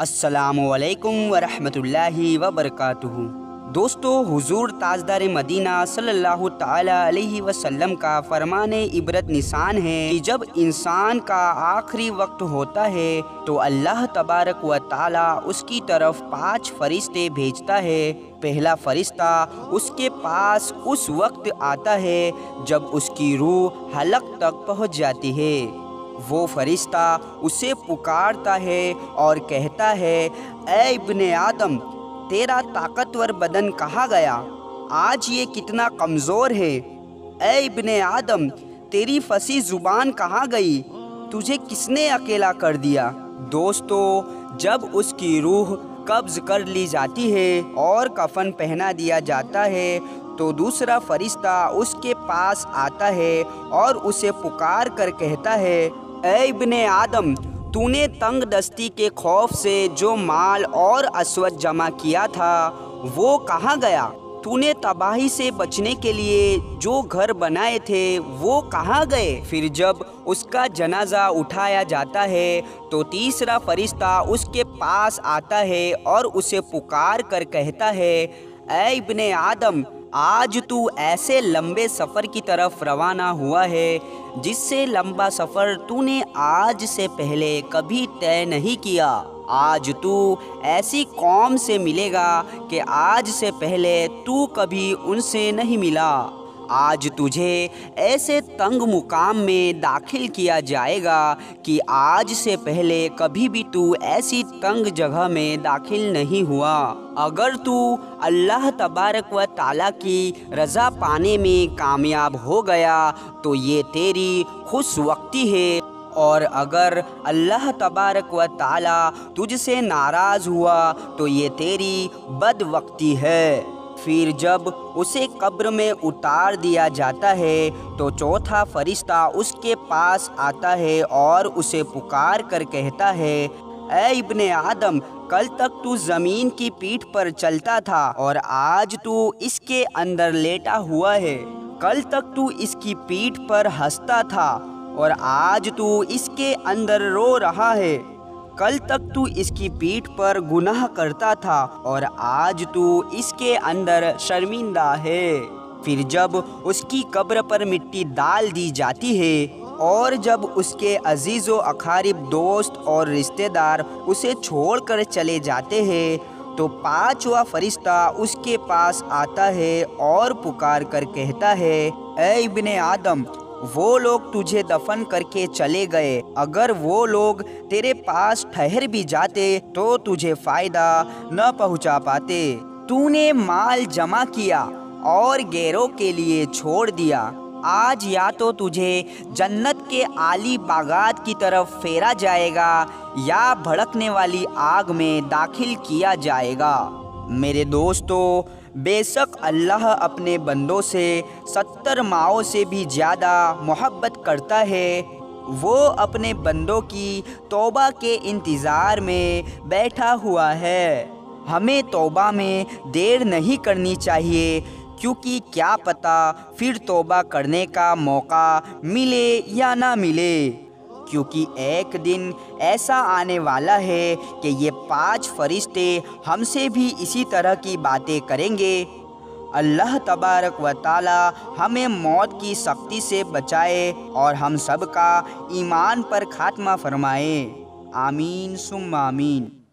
अस्सलामुअलैकुम वरहमतुल्लाहि वबरकातुहु। दोस्तों, हुजूर ताजदार मदीना सल्लल्लाहु ताला अलैहि वसल्लम का फरमाने इबरत निशान है कि जब इंसान का आखिरी वक्त होता है तो अल्लाह तबारक व ताला उसकी तरफ 5 फरिश्ते भेजता है। पहला फरिश्ता उसके पास उस वक्त आता है जब उसकी रूह हलक तक पहुंच जाती है। वो फरिश्ता उसे पुकारता है और कहता है, ऐ इब्ने आदम, तेरा ताकतवर बदन कहाँ गया? आज ये कितना कमज़ोर है। ऐ इब्ने आदम, तेरी फसी ज़ुबान कहाँ गई? तुझे किसने अकेला कर दिया? दोस्तों, जब उसकी रूह कब्ज़ कर ली जाती है और कफन पहना दिया जाता है तो दूसरा फरिश्ता उसके पास आता है और उसे पुकार कर कहता है, ऐ इब्ने आदम, तूने तंग दस्ती के खौफ से जो माल और असवद जमा किया था वो कहाँ गया? तूने तबाही से बचने के लिए जो घर बनाए थे वो कहाँ गए? फिर जब उसका जनाजा उठाया जाता है तो तीसरा फरिश्ता उसके पास आता है और उसे पुकार कर कहता है, ऐ इब्ने आदम, आज तू ऐसे लंबे सफ़र की तरफ रवाना हुआ है जिससे लंबा सफ़र तूने आज से पहले कभी तय नहीं किया। आज तू ऐसी कौम से मिलेगा कि आज से पहले तू कभी उनसे नहीं मिला। आज तुझे ऐसे तंग मुकाम में दाखिल किया जाएगा कि आज से पहले कभी भी तू ऐसी तंग जगह में दाखिल नहीं हुआ। अगर तू अल्लाह तबारक व ताला की रज़ा पाने में कामयाब हो गया तो ये तेरी खुशवक्ती है, और अगर अल्लाह तबारक व ताला तुझसे नाराज़ हुआ तो ये तेरी बदवक्ती है। फिर जब उसे कब्र में उतार दिया जाता है तो चौथा फरिश्ता उसके पास आता है और उसे पुकार कर कहता है, ऐ इब्ने आदम, कल तक तू ज़मीन की पीठ पर चलता था और आज तू इसके अंदर लेटा हुआ है। कल तक तू इसकी पीठ पर हंसता था और आज तू इसके अंदर रो रहा है। कल तक तू इसकी पीठ पर गुनाह करता था और आज तू इसके अंदर शर्मिंदा है। फिर जब उसकी कब्र पर मिट्टी डाल दी जाती है और जब उसके अजीज़ व अखारिब, दोस्त और रिश्तेदार उसे छोड़कर चले जाते हैं तो पांचवा फरिश्ता उसके पास आता है और पुकार कर कहता है, ऐ इब्ने आदम, वो लोग तुझे दफन करके चले गए। अगर वो लोग तेरे पास ठहर भी जाते तो तुझे फ़ायदा न पहुंचा पाते। तूने माल जमा किया और गैरों के लिए छोड़ दिया। आज या तो तुझे जन्नत के आली बागात की तरफ फेरा जाएगा या भड़कने वाली आग में दाखिल किया जाएगा। मेरे दोस्तों, बेशक अल्लाह अपने बंदों से 70 माओं से भी ज़्यादा मोहब्बत करता है। वो अपने बंदों की तौबा के इंतज़ार में बैठा हुआ है। हमें तौबा में देर नहीं करनी चाहिए, क्योंकि क्या पता फिर तौबा करने का मौका मिले या ना मिले, क्योंकि एक दिन ऐसा आने वाला है कि ये 5 फरिश्ते हमसे भी इसी तरह की बातें करेंगे। अल्लाह तबारक व ताला हमें मौत की सख्ती से बचाए और हम सब का ईमान पर खात्मा फरमाए। आमीन सुम्मा आमीन।